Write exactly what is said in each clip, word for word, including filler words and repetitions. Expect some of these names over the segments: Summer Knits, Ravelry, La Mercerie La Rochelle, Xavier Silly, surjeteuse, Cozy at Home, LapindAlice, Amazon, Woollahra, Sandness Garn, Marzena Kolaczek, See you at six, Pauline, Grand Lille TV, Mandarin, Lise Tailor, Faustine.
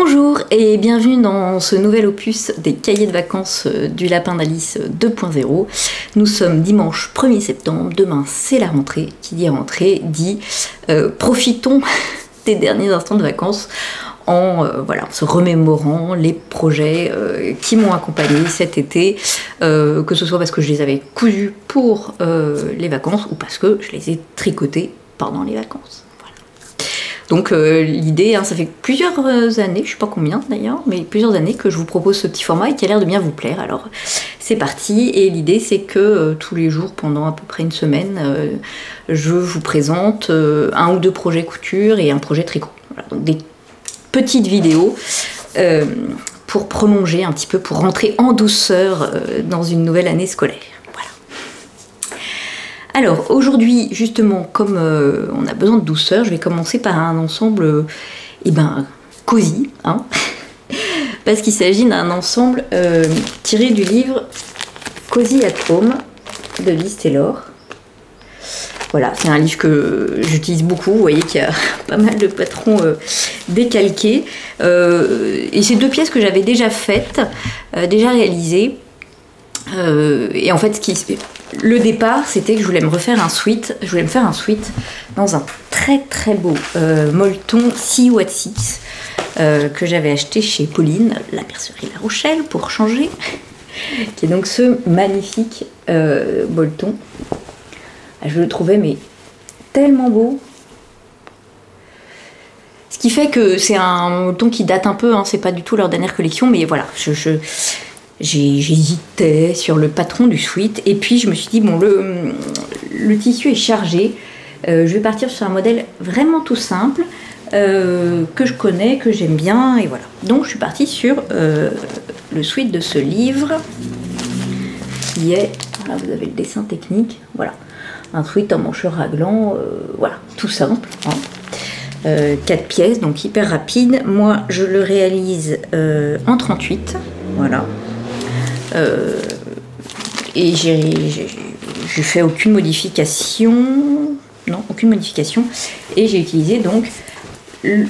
Bonjour et bienvenue dans ce nouvel opus des cahiers de vacances du Lapin d'Alice deux point zéro. Nous sommes dimanche premier septembre, demain c'est la rentrée, qui dit rentrée dit euh, profitons des derniers instants de vacances en euh, voilà, en se remémorant les projets euh, qui m'ont accompagnée cet été, euh, que ce soit parce que je les avais cousus pour euh, les vacances ou parce que je les ai tricotés pendant les vacances. Donc euh, l'idée, hein, ça fait plusieurs années, je sais pas combien d'ailleurs, mais plusieurs années que je vous propose ce petit format et qui a l'air de bien vous plaire. Alors c'est parti, et l'idée c'est que euh, tous les jours pendant à peu près une semaine, euh, je vous présente euh, un ou deux projets couture et un projet tricot. Voilà, donc des petites vidéos euh, pour prolonger un petit peu, pour rentrer en douceur euh, dans une nouvelle année scolaire. Alors aujourd'hui, justement, comme euh, on a besoin de douceur, je vais commencer par un ensemble euh, eh ben, cosy, hein, parce qu'il s'agit d'un ensemble euh, tiré du livre Cozy at Home de Lise Tailor. Voilà, c'est un livre que j'utilise beaucoup, vous voyez qu'il y a pas mal de patrons euh, décalqués. Euh, et c'est deux pièces que j'avais déjà faites, euh, déjà réalisées. Euh, et en fait, ce qui se fait... Le départ, c'était que je voulais me refaire un sweat. Je voulais me faire un sweat dans un très très beau euh, molleton See you at six euh, que j'avais acheté chez Pauline, La Mercerie La Rochelle, pour changer, qui est donc ce magnifique euh, molleton. Je le trouvais mais tellement beau. Ce qui fait que c'est un molleton qui date un peu, hein, c'est pas du tout leur dernière collection, mais voilà, je... je j'hésitais sur le patron du sweat, et puis je me suis dit bon, le, le tissu est chargé, euh, je vais partir sur un modèle vraiment tout simple euh, que je connais, que j'aime bien, et voilà. Donc je suis partie sur euh, le sweat de ce livre qui est, voilà, vous avez le dessin technique, voilà, un sweat en manche raglan, euh, voilà, tout simple, hein. euh, quatre pièces, donc hyper rapide. Moi je le réalise euh, en trente-huit, voilà. Euh, et j'ai fait aucune modification, non, aucune modification, et j'ai utilisé donc le,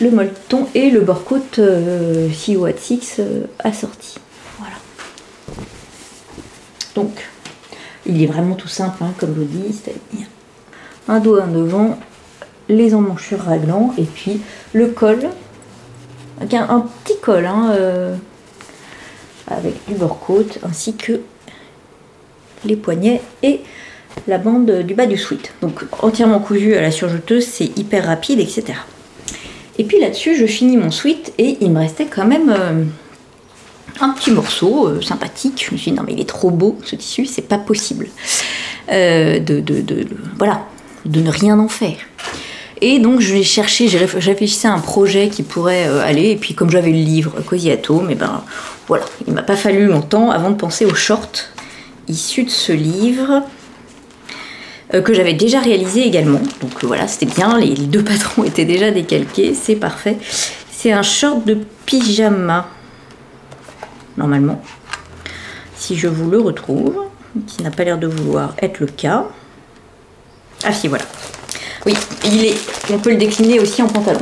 le molleton et le bord-côte euh, See you at six euh, assorti. Voilà. Donc, il est vraiment tout simple, hein, comme je vous dis, c'est-à-dire un dos, un devant, les emmanchures raglan, et puis le col, avec un, un petit col, hein. Euh, avec du bord-côte, ainsi que les poignets et la bande du bas du sweat. Donc entièrement cousu à la surjeteuse, c'est hyper rapide, et cetera. Et puis là-dessus, je finis mon sweat, et il me restait quand même euh, un petit morceau euh, sympathique. Je me suis dit, non mais il est trop beau ce tissu, c'est pas possible euh, de, de, de, de, voilà, de ne rien en faire. Et donc je vais chercher, j'ai réfléchi à un projet qui pourrait euh, aller, et puis comme j'avais le livre Cozy at Home, et ben voilà, il m'a pas fallu longtemps avant de penser aux shorts issus de ce livre euh, que j'avais déjà réalisé également. Donc euh, voilà, c'était bien, les, les deux patrons étaient déjà décalqués, c'est parfait. C'est un short de pyjama, normalement, si je vous le retrouve, qui n'a pas l'air de vouloir être le cas. Ah si, voilà. Oui, il est, on peut le décliner aussi en pantalon.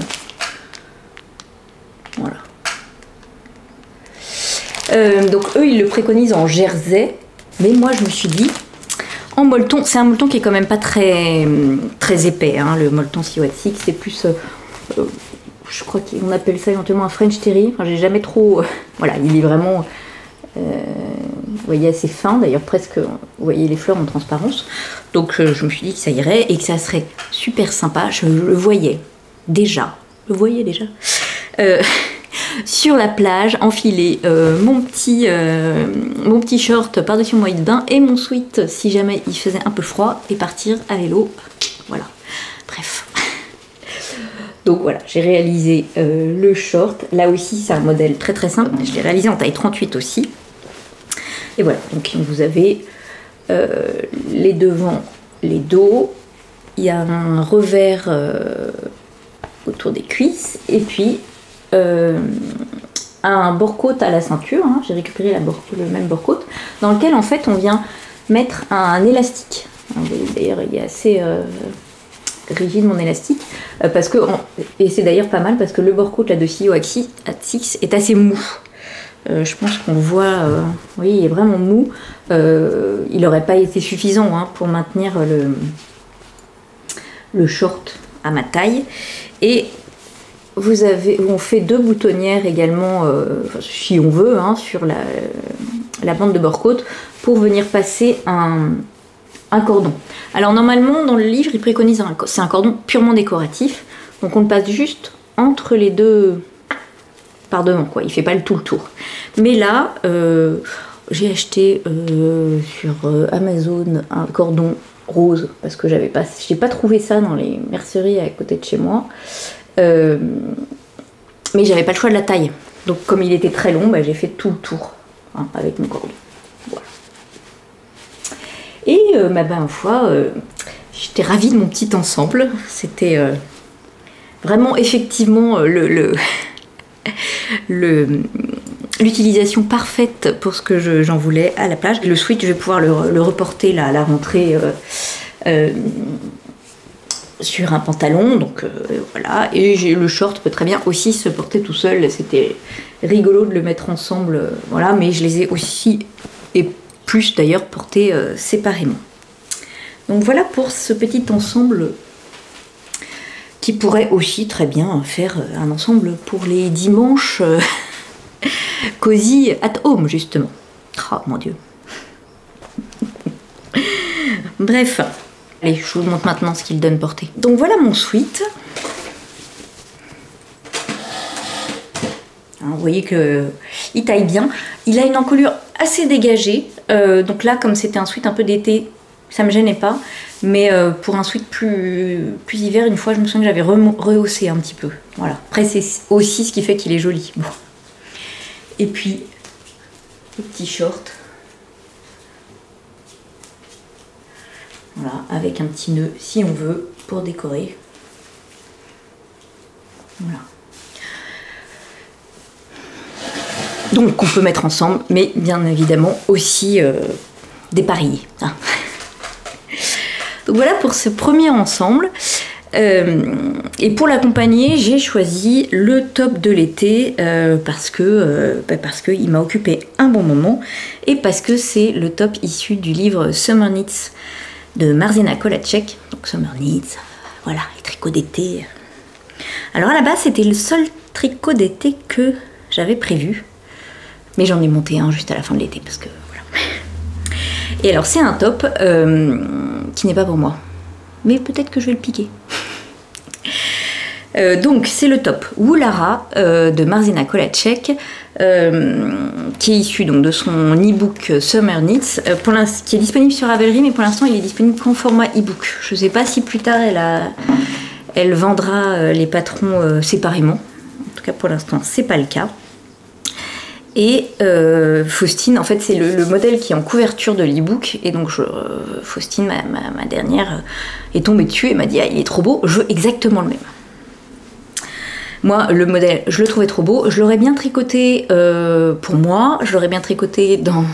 Voilà. Euh, donc eux, ils le préconisent en jersey, mais moi je me suis dit, en molleton, c'est un molleton qui est quand même pas très, très épais, hein, le molleton See you at six, c'est plus, euh, je crois qu'on appelle ça éventuellement un French terry, enfin j'ai jamais trop, euh, voilà, il est vraiment, euh, vous voyez, assez fin, d'ailleurs presque, vous voyez les fleurs en transparence. Donc euh, je me suis dit que ça irait et que ça serait super sympa. Je le voyais déjà, le voyais déjà, euh, sur la plage, enfiler euh, mon, petit, euh, mon petit short par-dessus mon lit de bain et mon sweat si jamais il faisait un peu froid, et partir à vélo, voilà, bref. Donc voilà, j'ai réalisé euh, le short, là aussi c'est un modèle très très simple, je l'ai réalisé en taille trente-huit aussi. Et voilà, donc vous avez euh, les devants, les dos, il y a un revers euh, autour des cuisses, et puis euh, un bord-côte à la ceinture, hein, j'ai récupéré la bord le même bord-côte, dans lequel en fait on vient mettre un élastique. D'ailleurs il est assez, euh, rigide mon élastique, euh, parce que on, et c'est d'ailleurs pas mal parce que le bord côte là de See you at six est assez mou. Euh, je pense qu'on voit, euh, oui, il est vraiment mou. Euh, il n'aurait pas été suffisant hein, pour maintenir le, le short à ma taille. Et vous avez, on fait deux boutonnières également, euh, si on veut, hein, sur la, la bande de bord côte pour venir passer un, un cordon. Alors normalement, dans le livre, il préconise un, c'est un cordon purement décoratif. Donc on le passe juste entre les deux... par devant quoi, il fait pas le tout le tour. Mais là, euh, j'ai acheté euh, sur euh, Amazon un cordon rose parce que j'avais pas, j'ai pas trouvé ça dans les merceries à côté de chez moi. Euh, mais j'avais pas le choix de la taille. Donc comme il était très long, bah, j'ai fait tout le tour hein, avec mon cordon. Voilà. Et euh, ma bah, bah, une fois, euh, j'étais ravie de mon petit ensemble. C'était euh, vraiment effectivement euh, le, le l'utilisation parfaite pour ce que je, j'en voulais à la plage. Le sweat, je vais pouvoir le, le reporter là, à la rentrée euh, euh, sur un pantalon. Donc euh, voilà. Et le short peut très bien aussi se porter tout seul. C'était rigolo de le mettre ensemble. Euh, voilà. Mais je les ai aussi, et plus d'ailleurs, portés euh, séparément. Donc voilà pour ce petit ensemble qui pourrait aussi très bien faire un ensemble pour les dimanches Cozy at Home, justement. Oh mon dieu. Bref. Allez, je vous montre maintenant ce qu'il donne porter. Donc voilà mon sweat. Hein, vous voyez qu'il taille bien. Il a une encolure assez dégagée. Euh, donc là, comme c'était un sweat un peu d'été, ça me gênait pas, mais euh, pour un sweat plus, plus hiver, une fois je me souviens que j'avais rehaussé un petit peu. Voilà. Après c'est aussi ce qui fait qu'il est joli. Bon. Et puis, le petit short. Voilà, avec un petit nœud si on veut, pour décorer. Voilà. Donc on peut mettre ensemble, mais bien évidemment aussi euh, dépareillé. Ah. Donc voilà pour ce premier ensemble. Euh, et pour l'accompagner, j'ai choisi le top de l'été euh, parce que euh, bah parce que il m'a occupé un bon moment et parce que c'est le top issu du livre Summer Knits de Marzena Kolaczek. Donc Summer Knits, voilà, les tricots d'été. Alors à la base, c'était le seul tricot d'été que j'avais prévu. Mais j'en ai monté un juste à la fin de l'été parce que... Et alors c'est un top euh, qui n'est pas pour moi, mais peut-être que je vais le piquer. euh, donc c'est le top Woollahra euh, de Marzena Kolaczek, euh, qui est issu donc de son e-book Summer Knits, euh, pour qui est disponible sur Ravelry, mais pour l'instant il est disponible qu'en format e-book. Je ne sais pas si plus tard elle, a, elle vendra les patrons euh, séparément. En tout cas pour l'instant c'est pas le cas. Et euh, Faustine, en fait, c'est le, le modèle qui est en couverture de l'e-book. Et donc, je, euh, Faustine, ma, ma, ma dernière, est tombée dessus et m'a dit « Ah, il est trop beau, je veux exactement le même ». Moi, le modèle, je le trouvais trop beau. Je l'aurais bien tricoté euh, pour moi. Je l'aurais bien tricoté dans,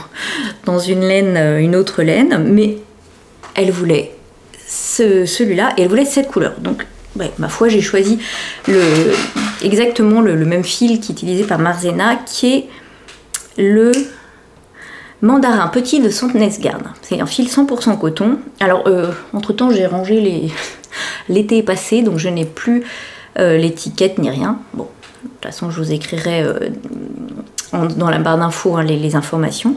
dans une laine, une autre laine. Mais elle voulait ce, celui-là et elle voulait cette couleur. Donc, ouais, ma foi, j'ai choisi le, exactement le, le même fil qui est utilisé par Marzena, qui est... le mandarin petit de Sandness Garn. C'est un fil cent pour cent coton. Alors, euh, entre-temps, j'ai rangé les... l'été passé, donc je n'ai plus euh, l'étiquette ni rien. Bon, de toute façon, je vous écrirai euh, en, dans la barre d'infos hein, les, les informations.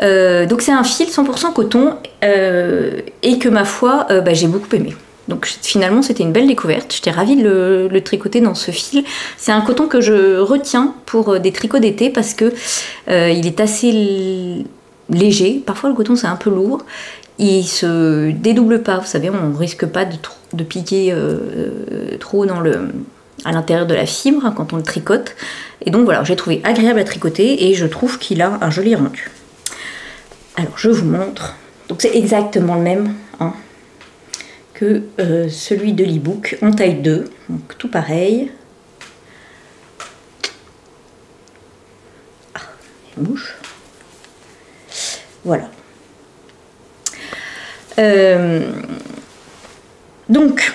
Euh, donc, c'est un fil cent pour cent coton euh, et que, ma foi, euh, bah, j'ai beaucoup aimé. Donc finalement c'était une belle découverte, j'étais ravie de le, le tricoter dans ce fil. C'est un coton que je retiens pour des tricots d'été parce que euh, il est assez léger, parfois le coton c'est un peu lourd, il se dédouble pas, vous savez, on risque pas de, de piquer euh, trop dans le, à l'intérieur de la fibre quand on le tricote. Et donc voilà, j'ai trouvé agréable à tricoter et je trouve qu'il a un joli rendu. Alors je vous montre, donc c'est exactement le même, hein, que euh, celui de l'e-book en taille deux, donc tout pareil. Ah, une mouche. Voilà. Euh, Donc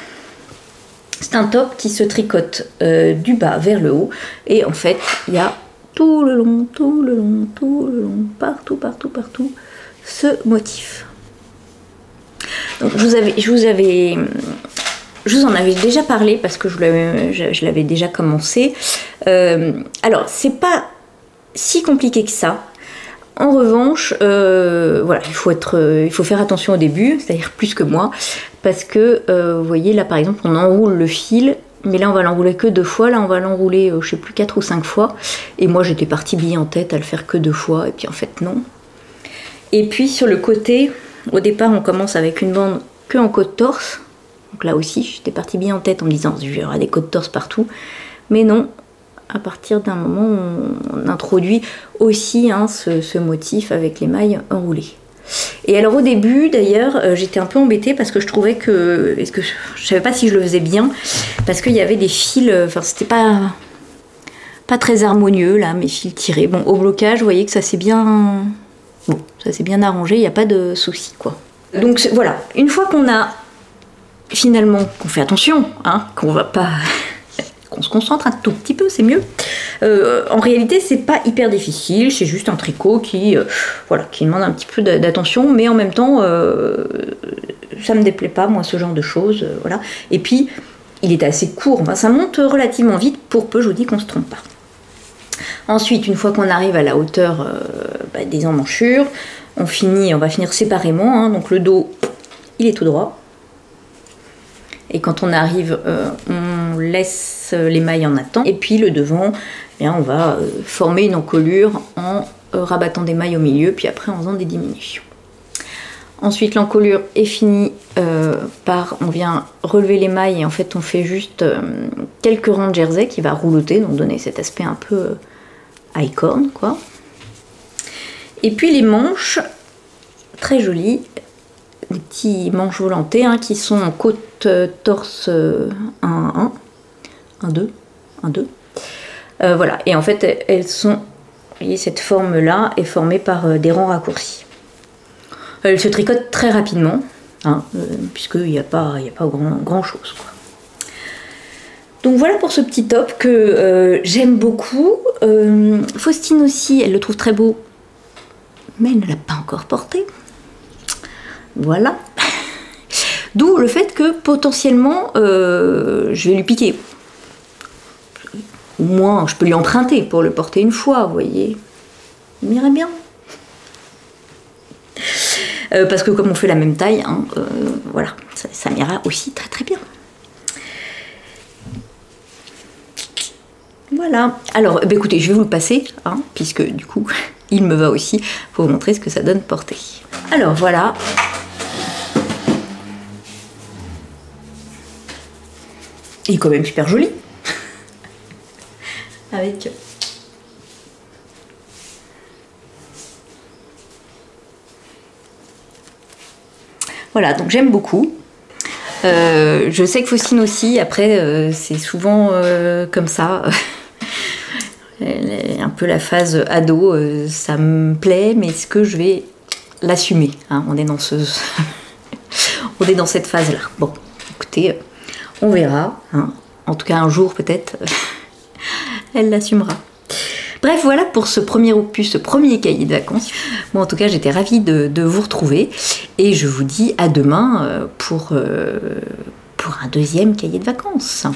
c'est un top qui se tricote euh, du bas vers le haut, et en fait il y a tout le long, tout le long, tout le long, partout, partout, partout, ce motif. Donc je vous avais, je vous avais, je vous en avais déjà parlé parce que je l'avais, je, je l'avais déjà commencé. Euh, alors c'est pas si compliqué que ça. En revanche, euh, voilà, il faut être, euh, il faut faire attention au début, c'est-à-dire plus que moi, parce que euh, vous voyez là par exemple on enroule le fil, mais là on va l'enrouler que deux fois, là on va l'enrouler euh, je sais plus quatre ou cinq fois, et moi j'étais partie bille en tête à le faire que deux fois, et puis en fait non. Et puis sur le côté, au départ on commence avec une bande que en côte torse, donc là aussi j'étais partie bille en tête en me disant il y aura des côtes torse partout, mais non. À partir d'un moment, on introduit aussi hein, ce, ce motif avec les mailles enroulées. Et alors au début, d'ailleurs, euh, j'étais un peu embêtée parce que je trouvais que, est-ce que je, je savais pas si je le faisais bien, parce qu'il y avait des fils, enfin euh, c'était pas pas très harmonieux là, mes fils tirés. Bon, au blocage, vous voyez que ça s'est bien, bon, ça s'est bien arrangé, il n'y a pas de souci quoi. Donc voilà, une fois qu'on a finalement, qu'on fait attention, hein, qu'on va pas on se concentre un tout petit peu, c'est mieux. Euh, en réalité, c'est pas hyper difficile, c'est juste un tricot qui, euh, voilà, qui demande un petit peu d'attention, mais en même temps, euh, ça me déplaît pas, moi, ce genre de choses. Euh, voilà. Et puis, il est assez court, enfin, ça monte relativement vite, pour peu, je vous dis qu'on se trompe pas. Ensuite, une fois qu'on arrive à la hauteur euh, bah, des emmanchures, on finit, on va finir séparément, hein, donc le dos, il est tout droit. Et quand on arrive, euh, on laisse les mailles en attente. Et puis le devant, eh bien, on va euh, former une encolure en euh, rabattant des mailles au milieu, puis après en faisant des diminutions. Ensuite, l'encolure est finie euh, par, on vient relever les mailles et en fait on fait juste euh, quelques rangs de jersey qui va rouloter, donc donner cet aspect un peu euh, high-corn, quoi. Et puis les manches, très jolies. Des petits manches volantées hein, qui sont en côte euh, torse un un, un deux, un deux. Euh, voilà, et en fait elles sont, vous voyez cette forme là est formée par euh, des rangs raccourcis. Elles se tricotent très rapidement, hein, euh, puisqu'il n'y a pas, il n'y a pas grand, grand chose quoi. Donc voilà pour ce petit top que euh, j'aime beaucoup. Euh, Faustine aussi, elle le trouve très beau, mais elle ne l'a pas encore porté. Voilà, d'où le fait que potentiellement euh, je vais lui piquer, au moins je peux lui emprunter pour le porter une fois, vous voyez, il m'irait bien, euh, parce que comme on fait la même taille, hein, euh, voilà, ça, ça m'ira aussi très très bien. Voilà, alors bah, écoutez, je vais vous le passer, hein, puisque du coup il me va aussi, pour vous montrer ce que ça donne porter. Alors voilà. Il est quand même super joli. Avec... Voilà, donc j'aime beaucoup. Euh, je sais que Faustine aussi, après, euh, c'est souvent euh, comme ça. Un peu la phase ado, euh, ça me plaît, mais est-ce que je vais l'assumer hein, on est dans ce... on est dans cette phase-là. Bon, écoutez, on verra. Hein. En tout cas, un jour peut-être, elle l'assumera. Bref, voilà pour ce premier opus, ce premier cahier de vacances. Moi, bon, en tout cas, j'étais ravie de, de vous retrouver et je vous dis à demain pour, euh, pour un deuxième cahier de vacances.